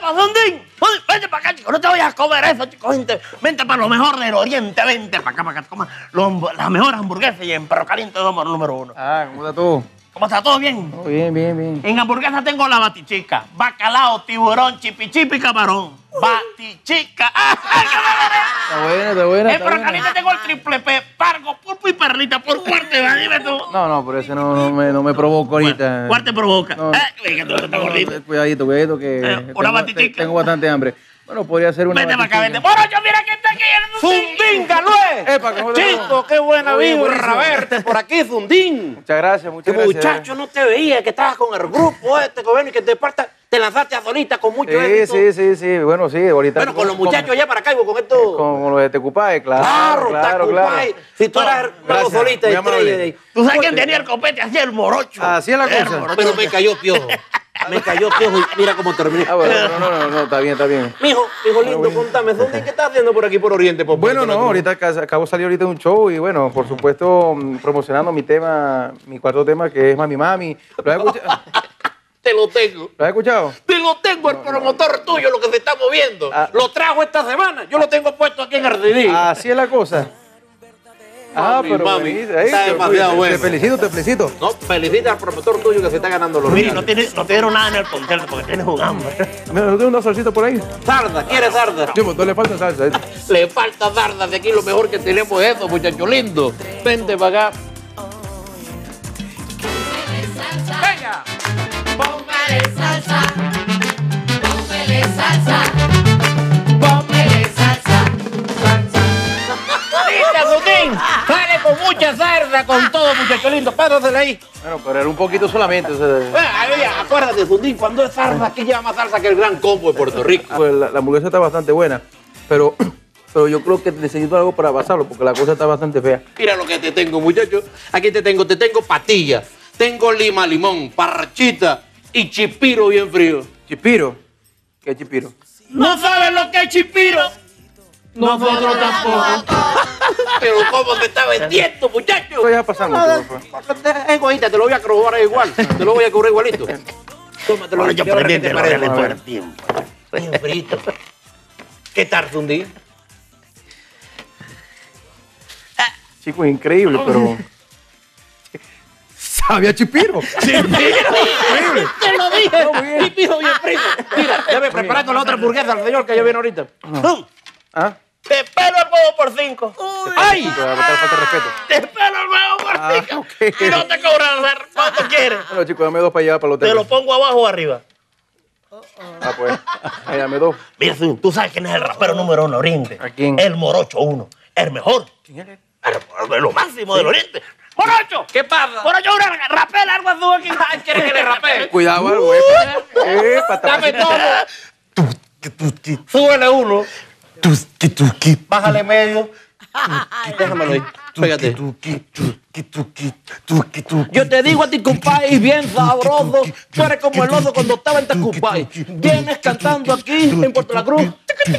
para Sundín. Vente para acá, chico. No te vayas a comer eso, chico. Vente para lo mejor del oriente. Vente para acá. Coma las mejores hamburguesas y en perro caliente somos número 1. Ah, ¿cómo estás tú? ¿Cómo está? ¿Todo bien? Oh, bien. En hamburguesa tengo la batichica, bacalao, tiburón, chipichipi, camarón. Batichica. Está buena. En perro caliente tengo el triple P, pargo, pulpo y perlita. Por fuerte, ¿verdad? Dime tú. No, pero ese no me provoca ahorita. ¿Cuál te provoca? No. Cuidadito, que una batichica. Tengo bastante hambre. Bueno, podría ser una. Vete para acá, vete. Bueno, yo mira que está aquí. Sundín Galué. Chico, qué buena vibra verte por aquí, Sundín. Muchas gracias. Muchacho, no te veía que estabas con el grupo este, gobierno, y que te lanzaste a solita con mucho éxito. Sí. Bueno, sí, ahorita. Bueno, con los muchachos allá para acá, con esto. Con los de Tecupay, claro. Si tú eras el solita y tú sabes quién tenía el copete, hacía el morocho. Así es la cosa. Pero me cayó piojo. Me cayó piojo y mira cómo terminé. Ah, bueno, no, está bien. Mijo lindo, contame, ¿dónde qué estás haciendo por aquí por Oriente? Bueno, no, ahorita acabo de salir de un show y bueno, por supuesto, promocionando mi tema, mi cuarto tema, que es Mami Mami. ¿Lo has escuchado? Te lo tengo. ¿Lo has escuchado? Te lo tengo, el promotor tuyo, lo que se está moviendo. Lo trajo esta semana, yo lo tengo puesto aquí en el CD. Así es la cosa. Ah, pero mami, está demasiado bueno. Te felicito. No, felicita al promotor tuyo que se está ganando los reales. Mire, no te dieron nada en el concierto porque tienes un hambre. ¿No tienes una salsita por ahí? Sarda, ¿quieres sarda? Sí, pues no le falta salsa. Le falta sarda, de aquí lo mejor que tenemos es eso, muchacho lindo. Vente para acá. ¡Venga! Sale con mucha sarda, con todo, muchacho lindo. Párasela ahí. Bueno, pero era un poquito solamente. Acuérdate, Sundín, cuando es sarda, aquí lleva más salsa que el gran combo de Puerto Rico. Pues la hamburguesa está bastante buena, pero yo creo que necesito algo para basarlo, porque la cosa está bastante fea. Mira lo que te tengo, muchacho. Aquí te tengo patillas, tengo lima, limón, parrachita y chipiro bien frío. ¿Chipiro? ¿Qué es chipiro? ¿No sabes lo que es chipiro? Nosotros tampoco. Pero cómo te está vendiendo, muchacho. Estoy ya pasando. Egoísta, te lo voy a cobrar igual. Te lo voy a cobrar igualito. Tómatelo. Bueno, yo te parece por el tiempo. Bien frito. ¿Qué tarde un día? Chico, es increíble, pero... Había chipiro. Chipiro. Te lo dije. Chipiro bien frito. Mira, ya me preparando la otra hamburguesa al señor que ya viene ahorita. ¿Ah? Te espero el huevo por 5. ¡Ay! Te espero el huevo por 5. Okay. Y no te cobran cuánto quieres. Bueno, chicos, dame 2 para llevar para el hotel. Te lo pongo abajo o arriba. Ah, pues. Ahí, dame 2. Mira, tú sabes quién es el rapero número 1 Oriente. ¿A quién? El morocho 1. El mejor. ¿Quién es? Lo máximo del Oriente. ¡Corroncho! ¿Qué pasa? ¡Corroncho, una rapela algo azul aquí! ¿Quieres que le rapee? Cuidado, algo. Dame todo. Súbele 1. Bájale medio. Déjamelo ahí. Pégate. Yo te digo a Tecupay, bien sabroso. Tú eres como el oso cuando estaba en Tecupay. Vienes cantando aquí en Puerto La Cruz.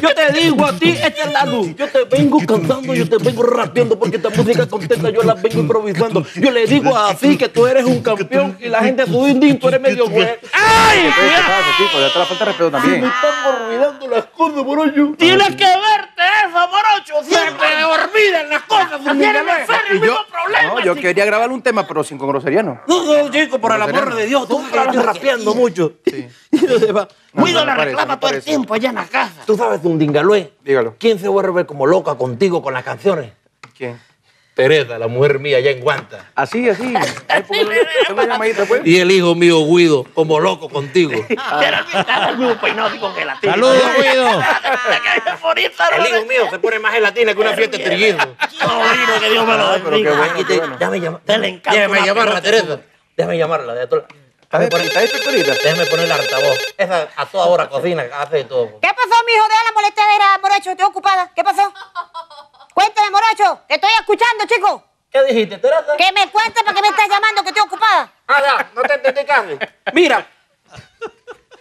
Yo te digo a ti, esta es la luz. Yo te vengo cantando, yo te vengo rapeando, porque esta música contenta yo la vengo improvisando. Yo le digo así que tú eres un campeón y la gente Sundín, tú eres medio güey. ¡Ay! ¿Qué pasa, chico? Ya te la falta de respeto también. Me están olvidando las cosas, morocho. Tienes que verte eso, morocho. Siempre me olvidan las cosas. Tienes que hacer el mismo problema. No, yo quería grabar un tema, pero sin grosería no. No, chico, por el amor de Dios, tú estás rapeando mucho. Sí. Cuido la reclama todo el tiempo allá en la casa. ¿Tú sabes, Sundín Galué? Dígalo. ¿Quién se vuelve como loca contigo con las canciones? ¿Quién? Teresa, la mujer mía allá en Guanta. Así. Y el hijo mío, Guido, como loco contigo. El mismo peinado con gelatina. ¡Saludos, Guido! El hijo mío se pone más gelatina que una fiesta de triguismo. Sobrino, que Dios me lo bendiga. Déjame llamarla, Teresa. Déjame llamarla. Déjame poner el altavoz. Esa a toda hora cocina, hace todo. ¿Qué pasó, mijo? Deja la molestadera, morocho. Estoy ocupada. ¿Qué pasó? Cuéntame, morocho. Te estoy escuchando, chico. ¿Qué dijiste, Teresa? Que me cuentes porque me estás llamando, que estoy ocupada. No te entendí casi. Mira,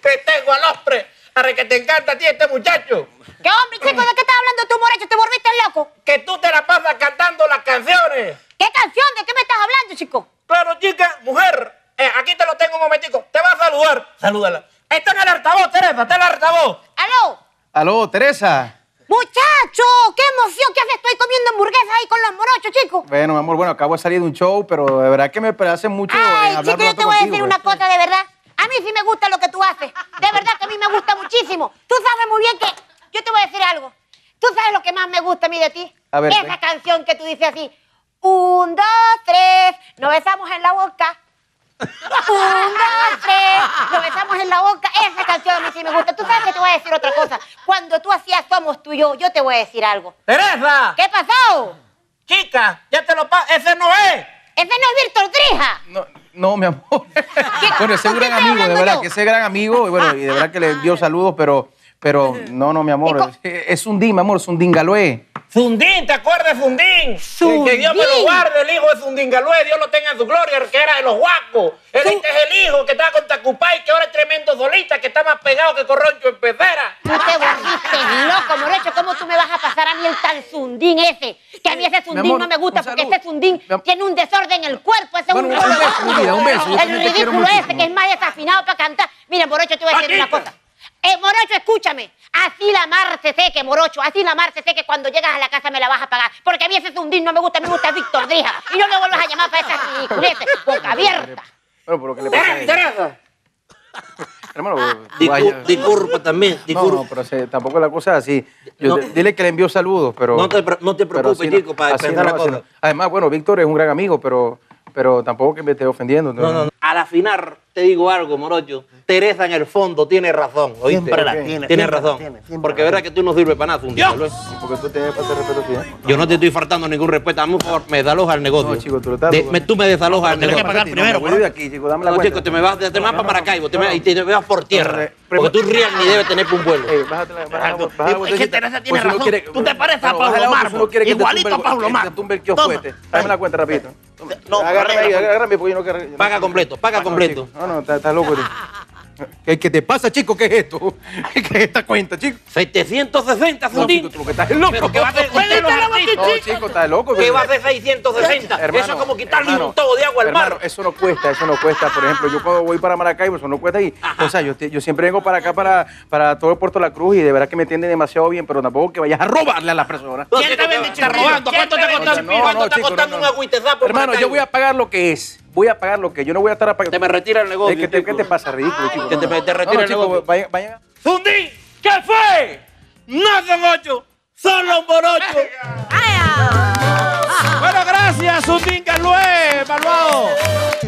que tengo al hombre para que te encanta a ti este muchacho. ¿Qué hombre, chico? ¿De qué estás hablando tú, morocho? ¿Te volviste loco? Que tú te la pasas cantando las canciones. ¿Qué canción? ¿De qué me estás hablando, chico? Claro, chica, mujer. Aquí te lo tengo un momentico. Te va a saludar. Salúdala. Esto no es el altavoz, Teresa, está el altavoz. ¿Aló? ¿Aló, Teresa? ¡Muchacho! ¡Qué emoción! ¿Qué haces? Estoy comiendo hamburguesas ahí con los morochos, chico. Bueno, mi amor, bueno, acabo de salir de un show, pero de verdad que me parece mucho hablar. Ay, chico, yo te voy a decir una cosa de verdad. A mí sí me gusta lo que tú haces. De verdad que a mí me gusta muchísimo. Tú sabes muy bien que... Yo te voy a decir algo. ¿Tú sabes lo que más me gusta a mí de ti? A ver. Esa canción que tú dices así. 1, 2, 3, nos besamos en la boca. 1, 2, 3, nos besamos en la boca. Esa canción a mí sí me gusta. Tú sabes que te voy a decir otra cosa. Cuando tú hacías Somos Tú y Yo, yo te voy a decir algo. ¡Teresa! ¿Qué pasó? Chica, ya te lo paso. ¡Ese no es! ¡Ese no es Víctor Drija! No, no, mi amor. Bueno, ese gran amigo, de verdad, que ese gran amigo. Y bueno, y de verdad que le dio saludos, pero no, no, mi amor. Es Sundín, mi amor, Sundín Galué. Sundín, ¿te acuerdas de Sundín? Sundín. Que Dios me lo guarde, el hijo de Sundín Galué, Dios lo tenga en su gloria, el que era de los Guacos. Este es el hijo que estaba con Tecupay, que ahora es tremendo solista, que está más pegado que Corroncho en pecera. Tú te volviste loco, morocho. ¿Cómo tú me vas a pasar a mí el tal Sundín ese? Que a mí ese Sundín no me gusta, porque ese Sundín tiene un desorden en el cuerpo. Ese es un beso. El ridículo ese, que es más desafinado para cantar. Mira, morocho, te voy a decir una cosa. Morocho, escúchame, así la mar se seque, morocho, así la mar se seque, cuando llegas a la casa me la vas a pagar, porque a mí ese Sundín no me gusta, me gusta Víctor Drija, y no me vuelvas a llamar para esas ridiculeces, boca abierta. Bueno, pero ¿qué le pasa a ella? Hermano, disculpa también, disculpa. No, pero tampoco la cosa así. Dile que le envió saludos, pero... No te preocupes, chico, para defender la cosa. Además, bueno, Víctor es un gran amigo, pero tampoco que me esté ofendiendo. No. Al afinar, te digo algo, morocho. Teresa en el fondo tiene razón, ¿oíste? Siempre la tiene. Tiene razón. Porque verás que tú no sirves para nada, un día. Porque tú tienes que hacer respeto a ti. Yo no te estoy faltando ningún respeto. A mí, por favor, me desalojas el negocio. No, chico, tú lo estás... Tú me desalojas el negocio. Tienes que pagar primero, güey. No, chico, te me vas de Mapa para Maracaibo y te vas por tierra. Porque tú real ni debes tener un vuelo. Es que Teresa tiene razón. Tú te pareces a Pablo Márquez. Igualito a Pablo Márquez. Dame la cuenta, rapidito. No, agárrame, porque yo no quiero... Paga completo, paga completo. No, estás loco. ¿Qué te pasa, chico? ¿Qué es esto? ¿Qué es esta cuenta, chico? 760, Sundín. No, chico, tú estás loco. ¿Qué va a hacer? No, chico, estás loco. ¿Qué va a hacer 660? Hermano, eso es como quitarle un tobo de agua al mar. Eso no cuesta. Por ejemplo, yo cuando voy para Maracaibo, eso no cuesta. Y, o sea, yo siempre vengo para acá, para todo el Puerto de la Cruz, y de verdad que me entienden demasiado bien, pero tampoco que vayas a robarle a las personas. ¿Quién te vende chico robando? ¿Cuánto te está costando un agüitezapo? Hermano, yo voy a pagar lo que es. Voy a pagar lo que yo no voy a estar a pagar. Te me retira el negocio. ¿Qué te pasa, ridículo, chico? Te retira el negocio. Vayan. ¡Sundín! ¿Qué fue? No son 8, son los morochos. Bueno, gracias, Sundín Galué, evaluado.